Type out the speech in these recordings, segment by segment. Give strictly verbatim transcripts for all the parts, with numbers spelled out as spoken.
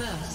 First love.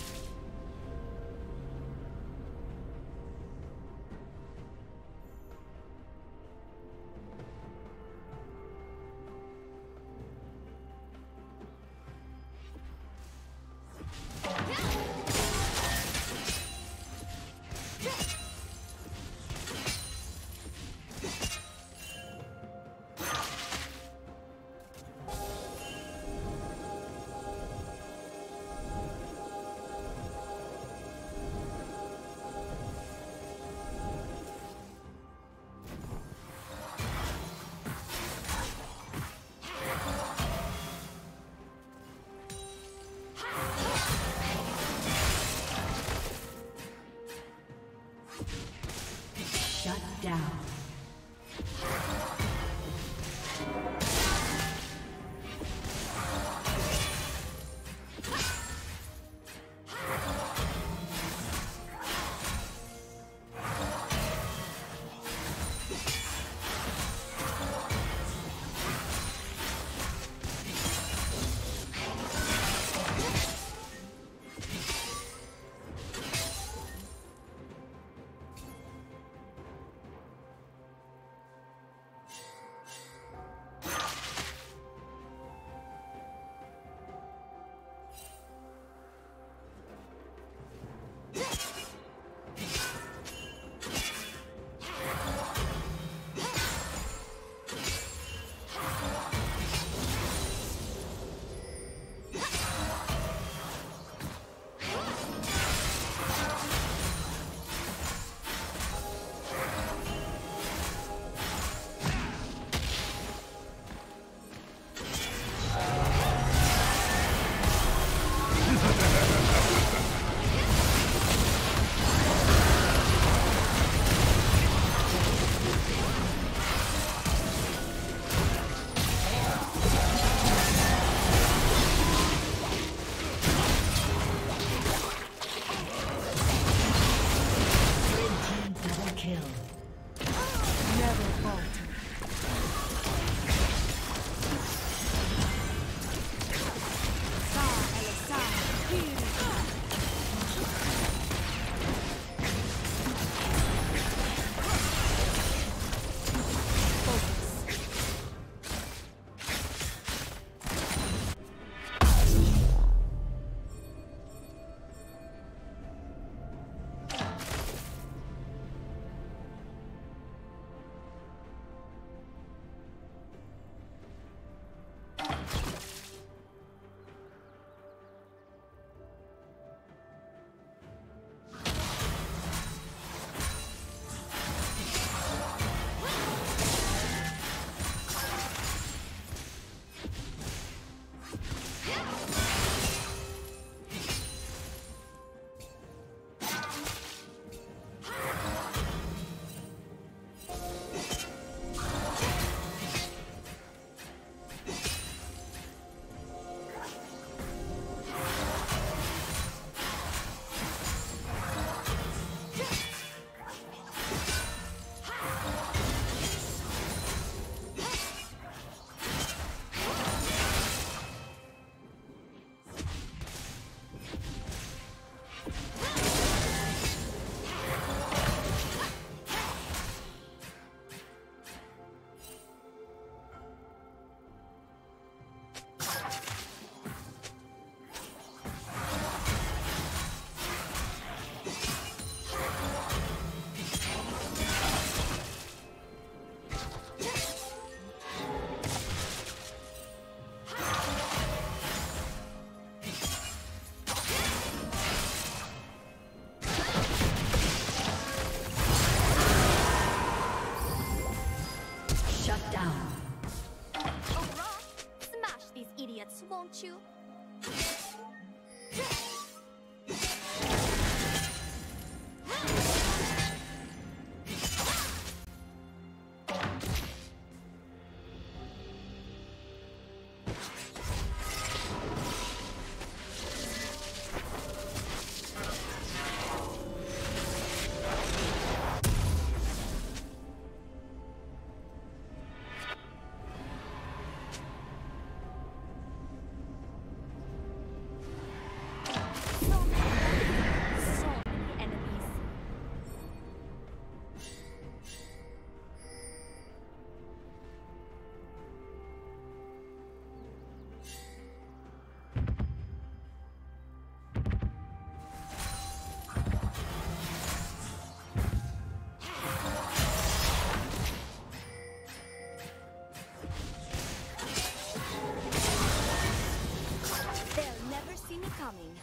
me coming.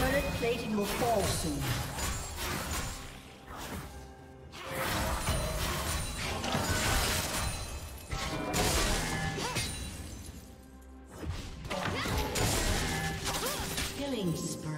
Turret plating will fall soon. Killing spree.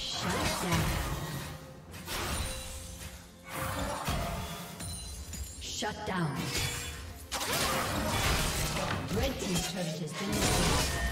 Shut down. Shut down. Red team's turret has been destroyed.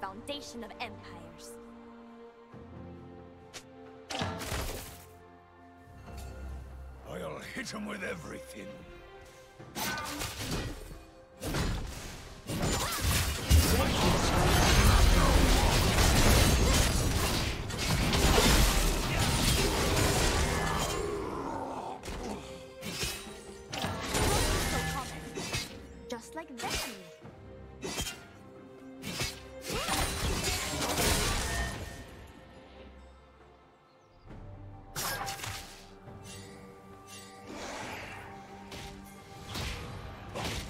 Foundation of empires. I'll hit him with everything. Just like that. Oh.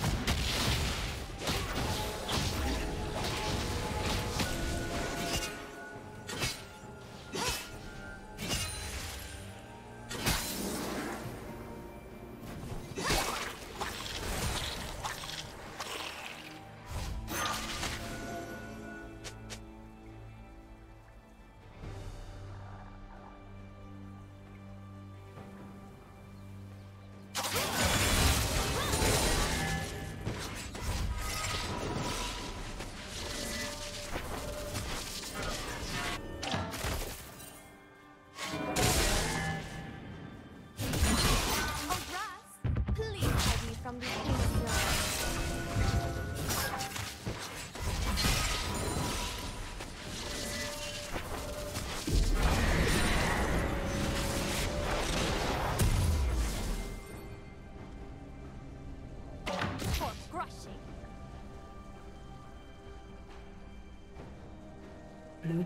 Blue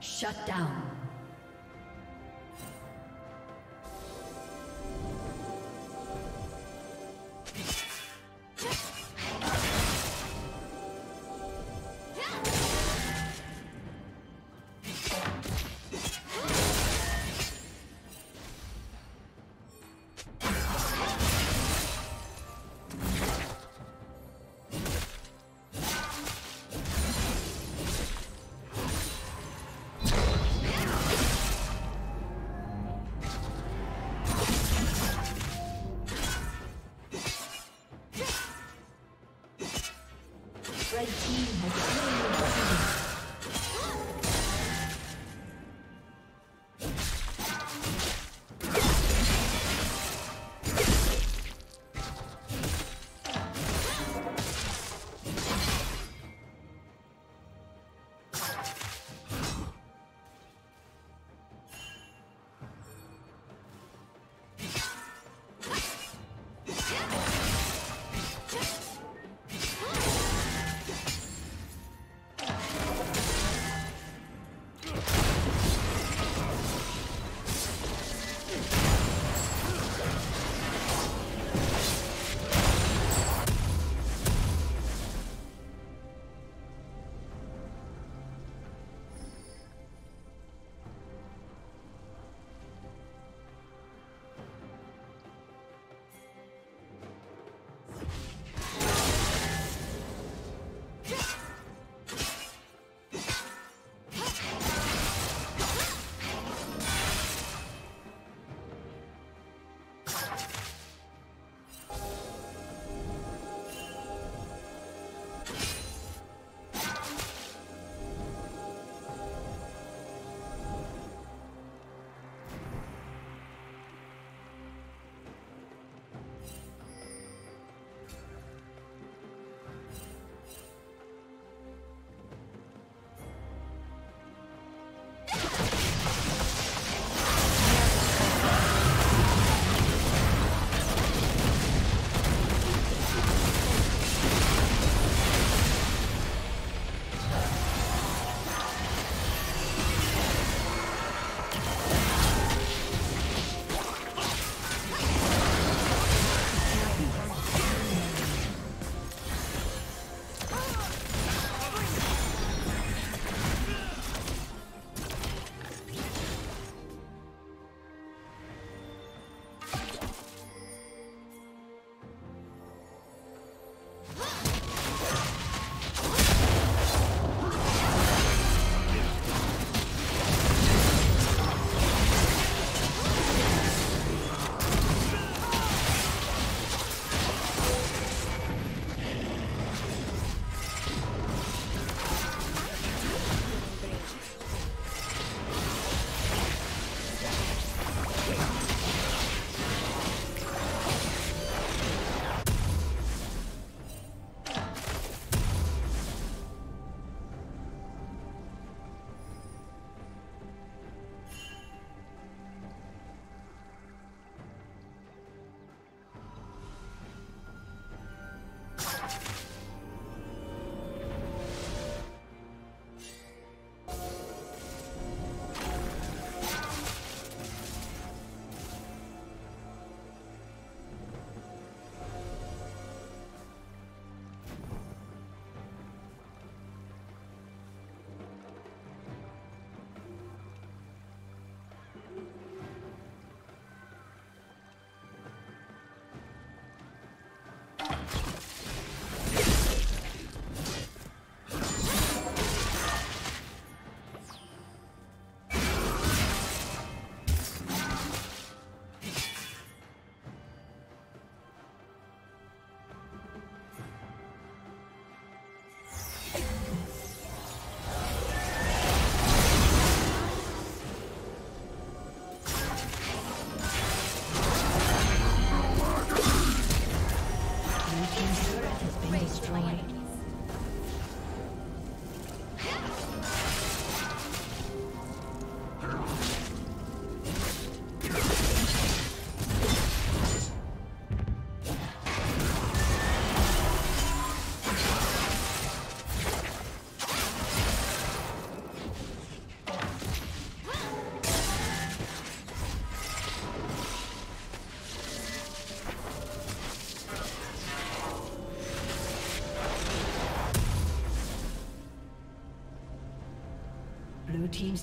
Shut down. Red team has slain the dragon. team's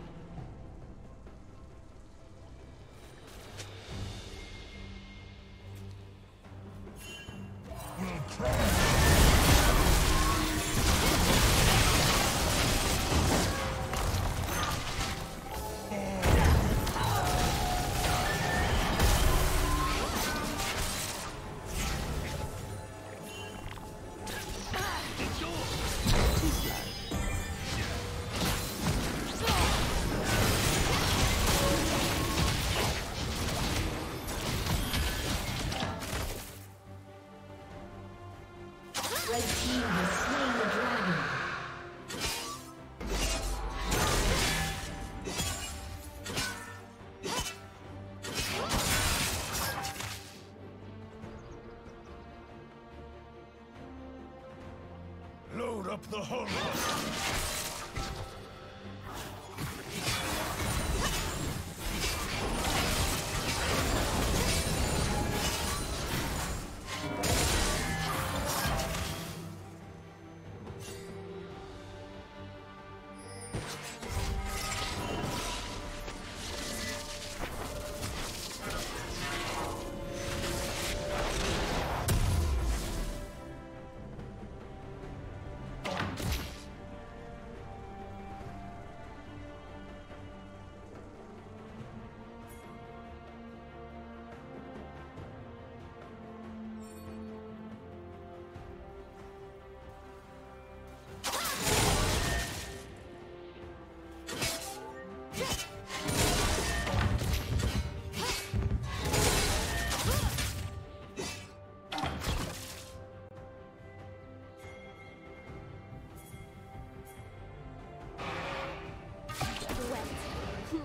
Up the whole lot.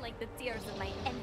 Like the tears of my enemies.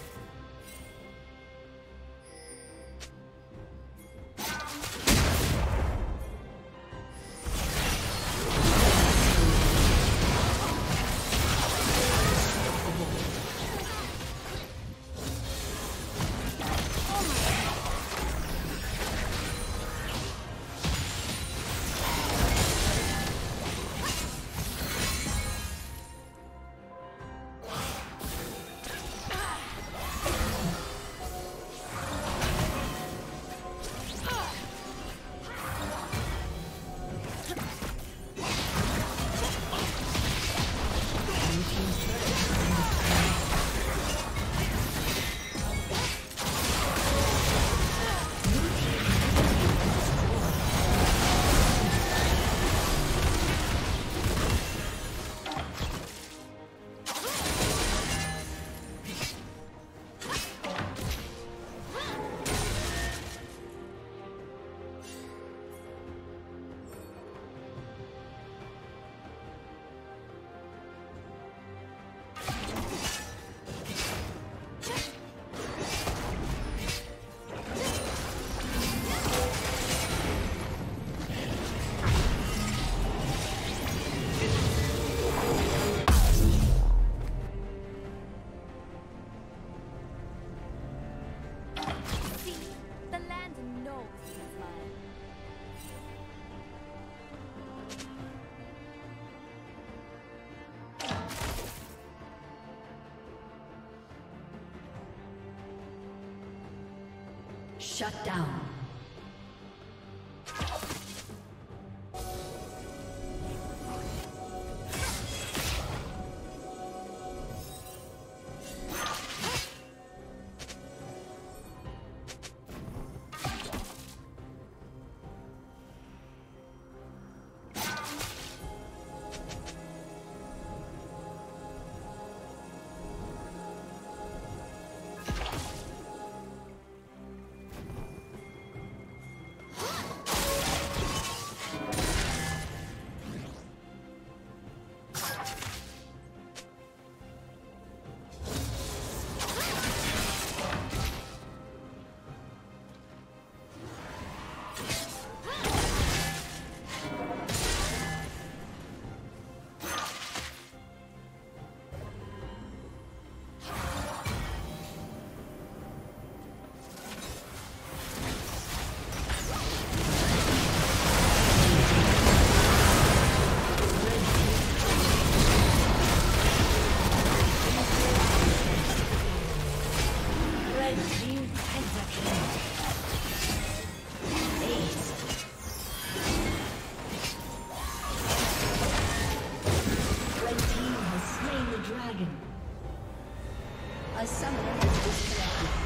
Shut down. A summoner has disconnected.